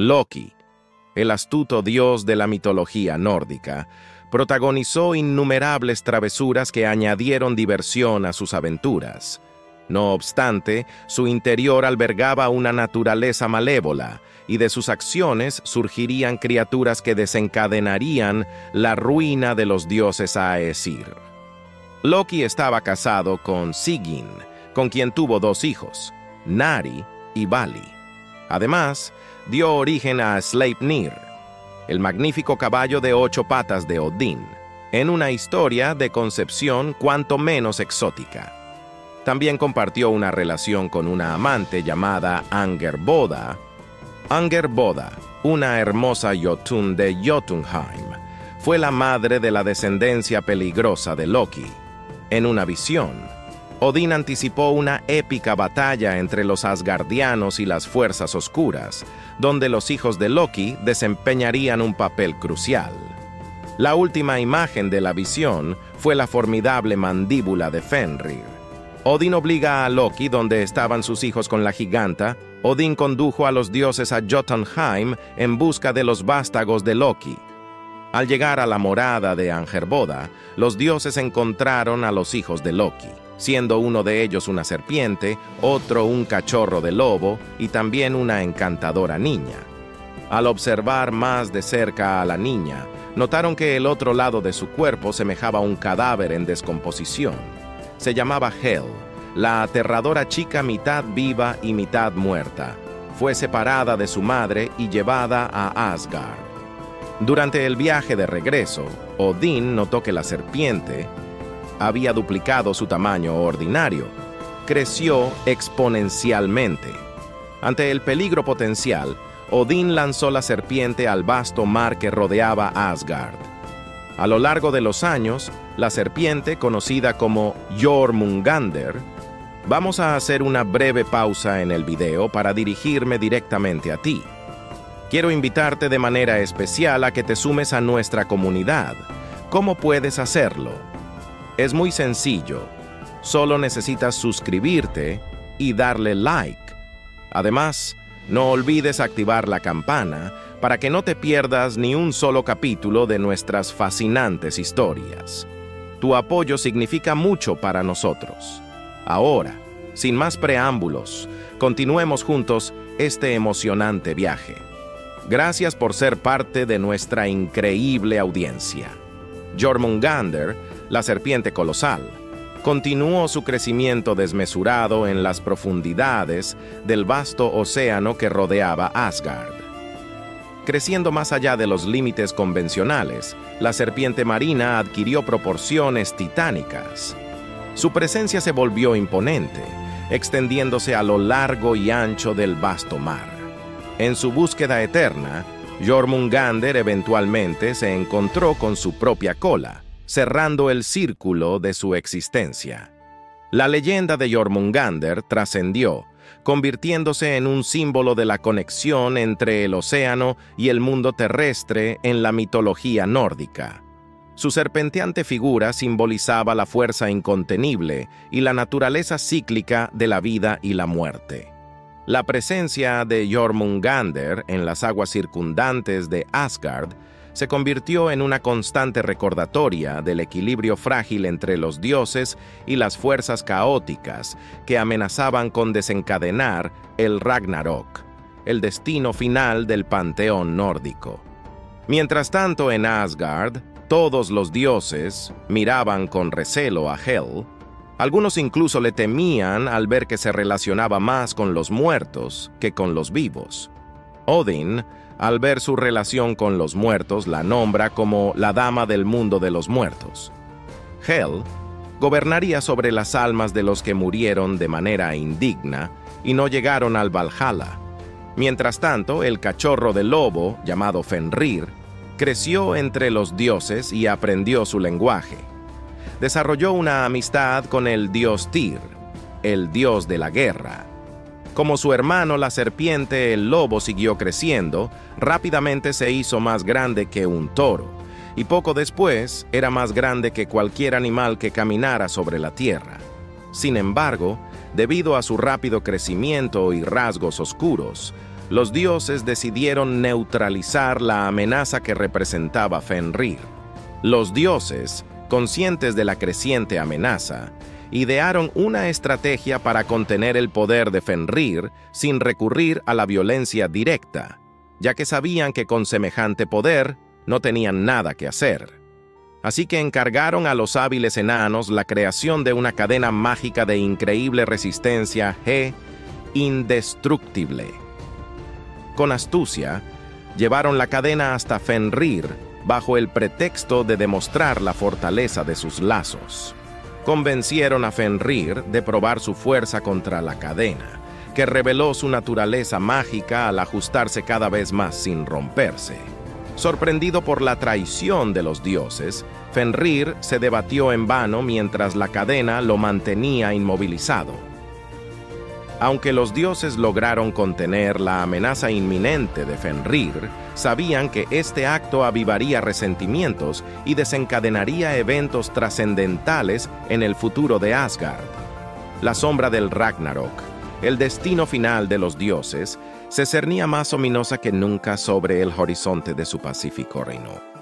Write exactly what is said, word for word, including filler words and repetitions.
Loki, el astuto dios de la mitología nórdica, protagonizó innumerables travesuras que añadieron diversión a sus aventuras. No obstante, su interior albergaba una naturaleza malévola, y de sus acciones surgirían criaturas que desencadenarían la ruina de los dioses Aesir. Loki estaba casado con Sigyn, con quien tuvo dos hijos, Nari y Bali. Además, dio origen a Sleipnir, el magnífico caballo de ocho patas de Odín, en una historia de concepción cuanto menos exótica. También compartió una relación con una amante llamada Angerboda. Angerboda, una hermosa Jotun de Jotunheim, fue la madre de la descendencia peligrosa de Loki. En una visión, Odín anticipó una épica batalla entre los asgardianos y las fuerzas oscuras, donde los hijos de Loki desempeñarían un papel crucial. La última imagen de la visión fue la formidable mandíbula de Fenrir. Odín obliga a Loki, donde estaban sus hijos con la giganta. Odín condujo a los dioses a Jotunheim en busca de los vástagos de Loki. Al llegar a la morada de Angerboda, los dioses encontraron a los hijos de Loki, siendo uno de ellos una serpiente, otro un cachorro de lobo y también una encantadora niña. Al observar más de cerca a la niña, notaron que el otro lado de su cuerpo semejaba a un cadáver en descomposición. Se llamaba Hel, la aterradora chica mitad viva y mitad muerta. Fue separada de su madre y llevada a Asgard. Durante el viaje de regreso, Odín notó que la serpiente había duplicado su tamaño ordinario. Creció exponencialmente. Ante el peligro potencial, Odín lanzó la serpiente al vasto mar que rodeaba Asgard. A lo largo de los años, la serpiente, conocida como Jörmungandr... Vamos a hacer una breve pausa en el video para dirigirme directamente a ti. Quiero invitarte de manera especial a que te sumes a nuestra comunidad. ¿Cómo puedes hacerlo? Es muy sencillo, solo necesitas suscribirte y darle like. Además, no olvides activar la campana para que no te pierdas ni un solo capítulo de nuestras fascinantes historias. Tu apoyo significa mucho para nosotros. Ahora, sin más preámbulos, continuemos juntos este emocionante viaje. Gracias por ser parte de nuestra increíble audiencia. Jörmungandr, la serpiente colosal, continuó su crecimiento desmesurado en las profundidades del vasto océano que rodeaba Asgard. Creciendo más allá de los límites convencionales, la serpiente marina adquirió proporciones titánicas. Su presencia se volvió imponente, extendiéndose a lo largo y ancho del vasto mar. En su búsqueda eterna, Jörmungandr eventualmente se encontró con su propia cola, cerrando el círculo de su existencia. La leyenda de Jörmungandr trascendió, convirtiéndose en un símbolo de la conexión entre el océano y el mundo terrestre en la mitología nórdica. Su serpenteante figura simbolizaba la fuerza incontenible y la naturaleza cíclica de la vida y la muerte. La presencia de Jörmungandr en las aguas circundantes de Asgard se convirtió en una constante recordatoria del equilibrio frágil entre los dioses y las fuerzas caóticas que amenazaban con desencadenar el Ragnarok, el destino final del panteón nórdico. Mientras tanto, en Asgard, todos los dioses miraban con recelo a Hel. Algunos incluso le temían al ver que se relacionaba más con los muertos que con los vivos. Odín, al ver su relación con los muertos, la nombra como la dama del mundo de los muertos. Hel gobernaría sobre las almas de los que murieron de manera indigna y no llegaron al Valhalla. Mientras tanto, el cachorro de lobo, llamado Fenrir, creció entre los dioses y aprendió su lenguaje. Desarrolló una amistad con el dios Tyr, el dios de la guerra. Como su hermano, la serpiente, el lobo siguió creciendo, rápidamente se hizo más grande que un toro, y poco después era más grande que cualquier animal que caminara sobre la tierra. Sin embargo, debido a su rápido crecimiento y rasgos oscuros, los dioses decidieron neutralizar la amenaza que representaba Fenrir. Los dioses, conscientes de la creciente amenaza, idearon una estrategia para contener el poder de Fenrir sin recurrir a la violencia directa, ya que sabían que con semejante poder no tenían nada que hacer. Así que encargaron a los hábiles enanos la creación de una cadena mágica de increíble resistencia e indestructible. Con astucia, llevaron la cadena hasta Fenrir bajo el pretexto de demostrar la fortaleza de sus lazos. Convencieron a Fenrir de probar su fuerza contra la cadena, que reveló su naturaleza mágica al ajustarse cada vez más sin romperse. Sorprendido por la traición de los dioses, Fenrir se debatió en vano mientras la cadena lo mantenía inmovilizado. Aunque los dioses lograron contener la amenaza inminente de Fenrir, sabían que este acto avivaría resentimientos y desencadenaría eventos trascendentales en el futuro de Asgard. La sombra del Ragnarok, el destino final de los dioses, se cernía más ominosa que nunca sobre el horizonte de su pacífico reino.